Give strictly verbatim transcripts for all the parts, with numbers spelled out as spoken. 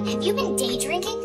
Bayden, have you been day drinking?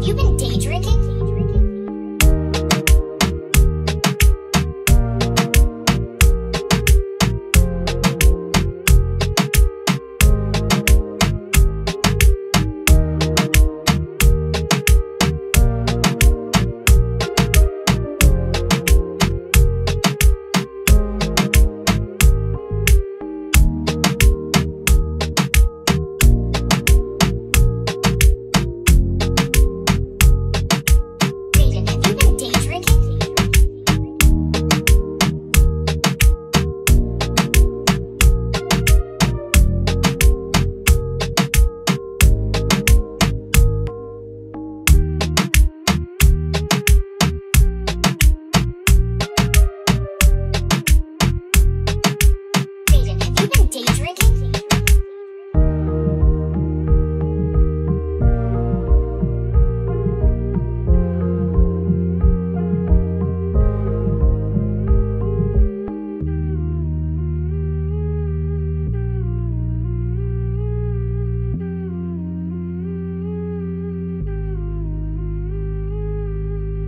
You've been day drinking? Day drinking?